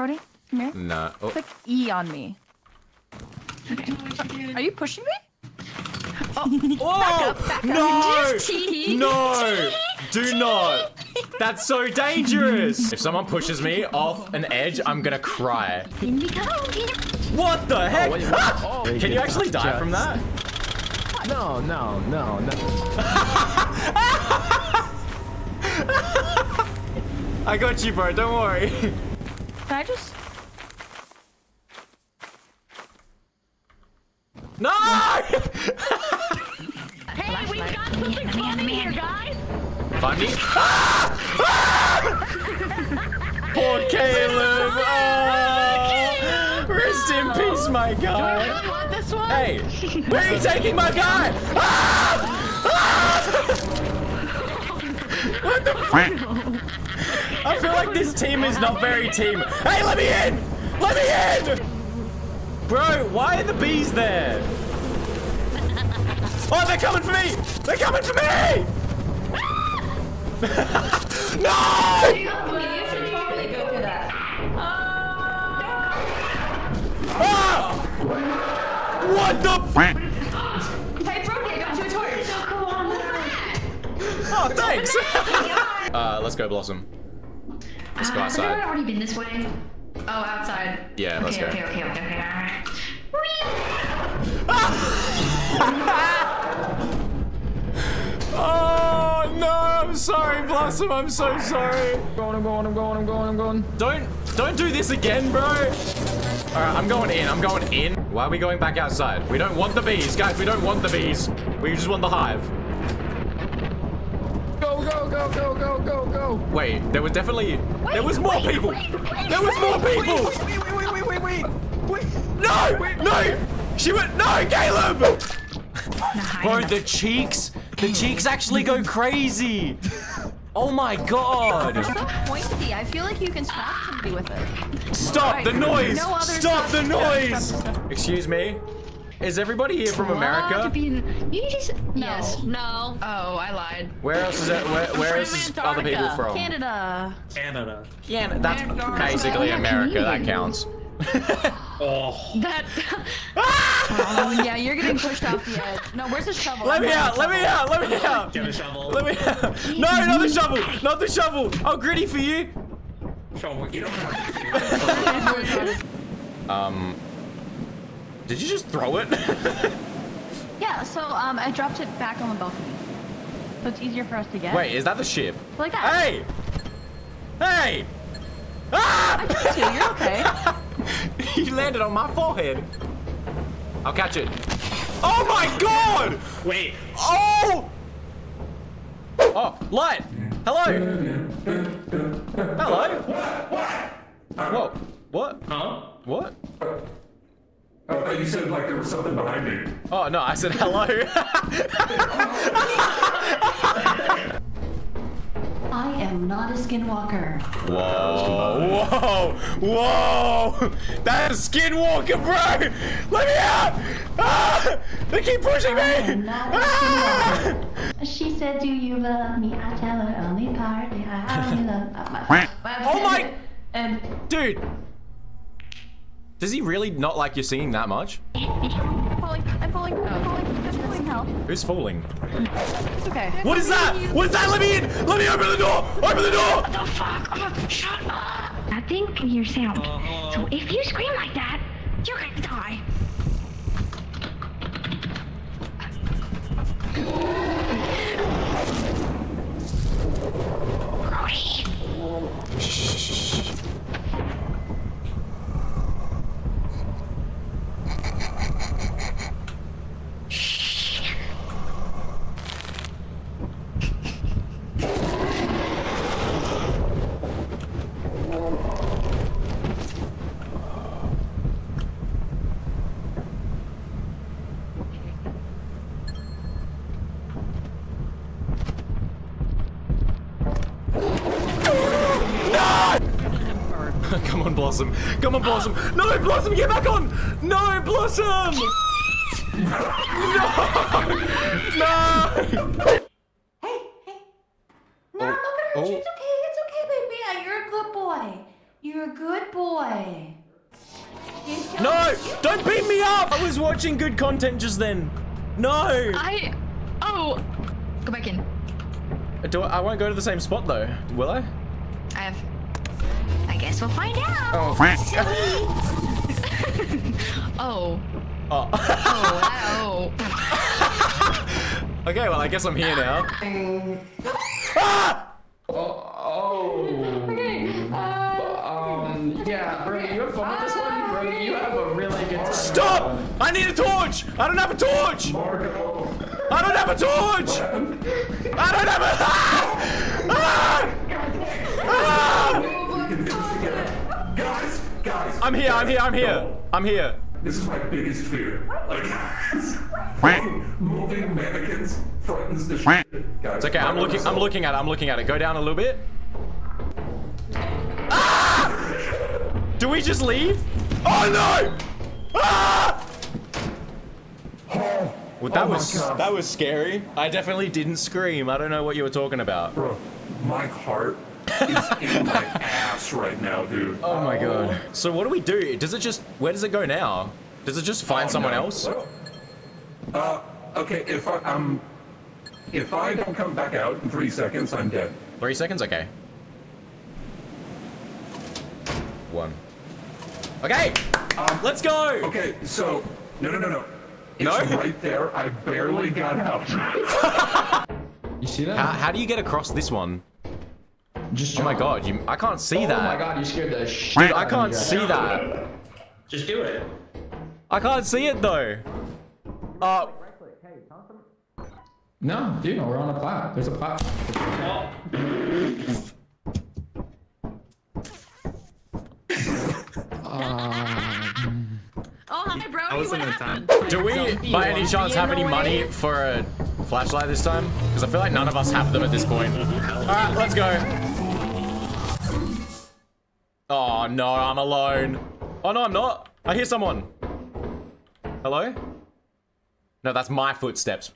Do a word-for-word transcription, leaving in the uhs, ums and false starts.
Brody, come here. Nah. Oh. Click E on me. Okay. Are you pushing me? Oh! Oh! Back up, back no! Up. No! Do not! That's so dangerous! If someone pushes me off an edge, I'm gonna cry. What the heck? Oh, wait, ah! Oh, can you actually die just... from that? No, no, no, no. I got you, bro. Don't worry. Can I just... No! Hey, we got something funny here, guys. Funny? Ah! Ah! Poor Caleb. Oh! Rest in peace, my guy. Do we really want this one? Hey, where are you taking my guy? Ah! Ah! What the f? I feel like this team is not very team. Hey, let me in! Let me in! Bro, why are the bees there? Oh, they're coming for me! They're coming for me! No! You should probably go for that. Oh! What the f? Hey, Brody, I got you a torch. Oh, thanks. uh, let's go, Blossom. Let's go outside. I've already been this way. Oh, outside. Yeah, okay, let's go. Okay, okay, okay, okay, alright. Oh, no, I'm sorry, Blossom. I'm so sorry. I'm going, I'm going, I'm going, I'm going, I'm going. Don't, don't do this again, bro. Alright, I'm going in, I'm going in. Why are we going back outside? We don't want the bees, guys. We don't want the bees. We just want the hive. Go, go, go, go, go, go, go. Wait, there was definitely... Wait, there was more wait, people. Wait, wait, there was more people. Wait, wait, wait, wait, wait, wait, wait. No, wait, no. She went, no, Caleb. Bro, the cheeks, the cheeks actually go crazy. Oh my God. It's so pointy. I feel like you can stab somebody with it. Stop right, the noise. No Stop the noise. Excuse me. Is everybody here from America? You just, no. Yes. No. Oh, I lied. Where else is it? Where, where is other people from? Canada. Canada. Canada. That's Canada. Basically America. That counts. Oh. That. Oh, yeah, you're getting pushed off the edge. No, where's the shovel? Let me out! Let me out! Let me out! Get a shovel. Let me out! No, not the shovel! Not the shovel! Oh, gritty for you. Shovel. You don't have to. Um. Did you just throw it? Yeah, so um, I dropped it back on the balcony. So it's easier for us to get. Wait, is that the ship? Like that. Hey! Hey! Ah! I dropped you, you're okay. You landed on my forehead. I'll catch it. Oh my God! Wait. Oh! Oh, light! Hello! Hello? What? What? Whoa. What? Huh? What? I thought you said like there was something behind me. Oh no, I said hello. I am not a skinwalker. Whoa, whoa, whoa! That's a skinwalker, bro! Let me out! Ah, they keep pushing me! I am not a skinwalker. She said, do you love me? I tell her only partly. I only love my Oh my! And dude! Does he really not like you singing that much? I'm falling, I'm falling, I'm falling, I'm falling, help. Who's falling? It's okay. What is that? What is that? Let me in! Let me open the door! Open the door! What the fuck? Oh, shut up! I think your sound. Uh-oh. So if you scream like that, you're gonna die. Come on, Blossom. Come on, Blossom. Oh. No, Blossom, get back on. No, Blossom. No. No. Hey, hey. No, oh, look at her. Oh. It's okay. It's okay, baby. You're a good boy. You're a good boy. No! Don't beat me up! I was watching good content just then. No! I... Oh! Go back in. Do I, I won't go to the same spot though, will I? I have... I guess we'll find out! Oh, oh. Oh. Oh, wow. Okay, well, I guess I'm here now. Ah! Oh, oh. Okay, uh... Um, yeah, Brody, you have fun with this one? Brody, you have a really good time. Stop! I need a torch! I don't have a torch! Marco. I don't have a torch! I don't have a... Ah! Ah! Ah! Guys, guys. I'm here, I'm here, I'm here. I'm here. This is my biggest fear. Like, moving, moving mannequins threatens the shit. It's okay, I'm looking, I'm looking at it, I'm looking at it. Go down a little bit. Ah! Do we just leave? Oh no! Ah! Well, that oh was that was scary. I definitely didn't scream. I don't know what you were talking about. Bro, my heart is in my ass right now, dude. Oh my god. So what do we do? Does it just where does it go now? Does it just find oh, someone no. else? Uh, okay. If I, um, if I don't come back out in three seconds, I'm dead. Three seconds, okay. One. Okay. Um, let's go. Okay. So no, no, no, no. No? It's right there. I barely got out. You see that? How, how do you get across this one? Just jump. Oh my god, you, I can't see oh that. Oh my god, you scared the shit. Dude, I can't see out. that. Just do it. I can't see it though. Uh, no, dude, we're on a plat. There's a plat. Do we, by any chance, have any money for a flashlight this time? Because I feel like none of us have them at this point. All right, let's go. Oh, no, I'm alone. Oh, no, I'm not. I hear someone. Hello? No, that's my footsteps.